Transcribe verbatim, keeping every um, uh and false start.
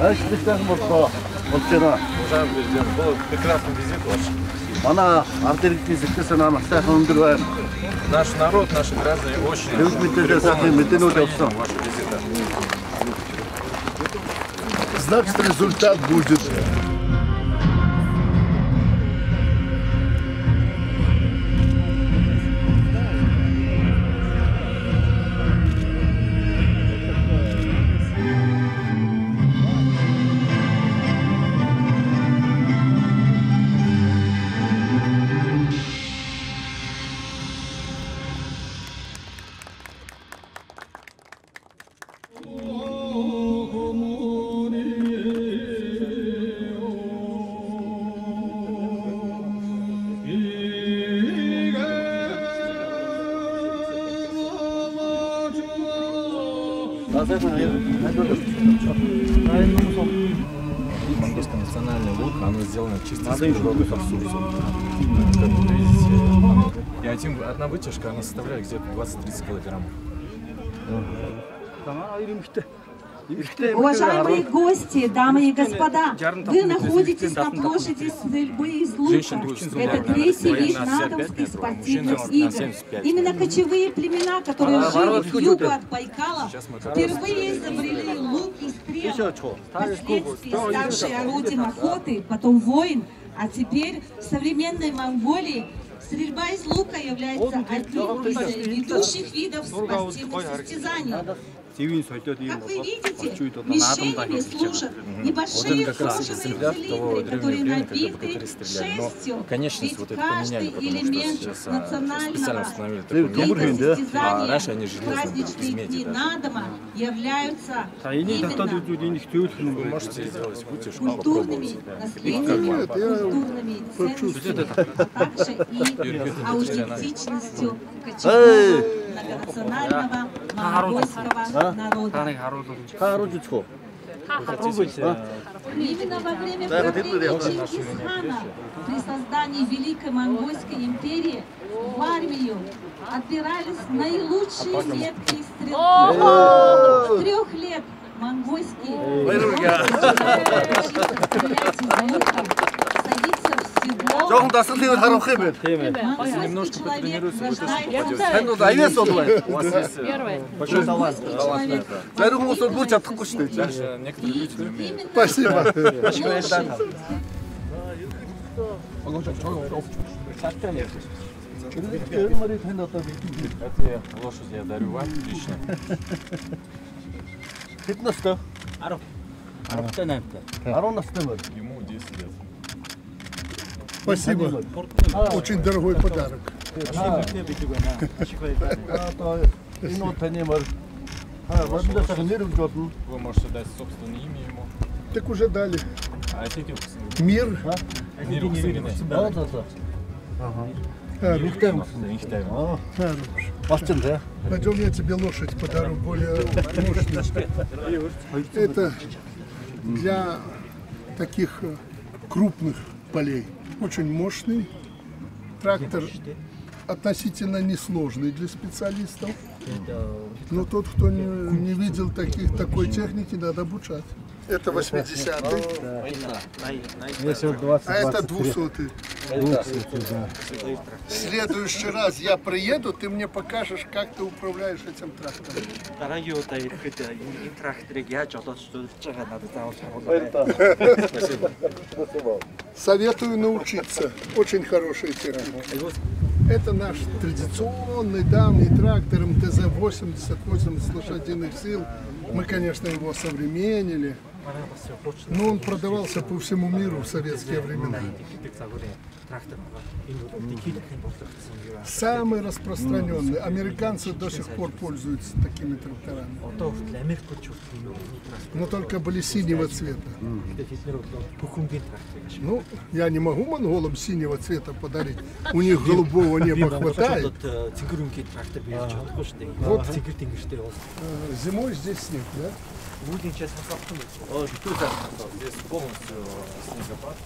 А если ты скажешь, что вот вчера уже был прекрасный визит ваш. Она артеритизм, ты нам стахом другая. Наш народ, наши граждане очень приполнены вашего визита. Значит, результат будет. Монгольская национальная лодка, она сделана чисто из природных ресурсов. Как вы видите, и один, одна вытяжка, она составляет где-то двадцать-тридцать килограмм. Уважаемые гости, дамы и господа, вы находитесь на площади стрельбы из лука. Это третий вид натовских спортивных игр. Именно кочевые племена, которые жили к югу от Байкала, впервые изобрели лук и стрелы. Впоследствии ставшие орудием охоты, потом войн, а теперь в современной Монголии стрельба из лука является одним из ведущих видов спортивных состязаний. Как вы видите, мишенями служат небольшие кожаные цилиндры, которые набиты шерстью, ведь каждый элемент национального вида состязания в праздничные дни на дома являются именно культурными наследиями, культурными ценностями, также и аутентичностью кочевого многонационального монгольского народа. Именно во время правления Чингисхана при создании Великой Монгольской империи в армию отбирались наилучшие меткие стрелки. С трех лет монгольские немножко потренируйся, вы большой талант. Спасибо. Это лошадь я дарю вам лично. Фитнес-то? Ару. Ему десять лет. Спасибо. Очень дорогой подарок. Вы можете дать собственное имя ему. Так уже дали. Мир. Пойдем, я тебе лошадь подарю более мощную. Это для таких крупных полей. Очень мощный трактор, относительно несложный для специалистов, но тот, кто не, не видел таких, такой техники, надо обучать. Это восьмидесятый, а это двухсотый. В следующий раз я приеду, ты мне покажешь, как ты управляешь этим трактором. Спасибо. Советую научиться. Очень хорошая техника. Это наш традиционный давний трактор эм тэ зэ восемьдесят, восемьдесят лошадиных сил. Мы, конечно, его современнили, но он продавался по всему миру в советские времена. Самый распространенный. Американцы до сих пор пользуются такими тракторами. Но только были синего цвета. Ну, я не могу монголам синего цвета подарить. У них голубого неба хватает. Вот. Зимой здесь снег, да? Будем честно, здесь полностью снегопад.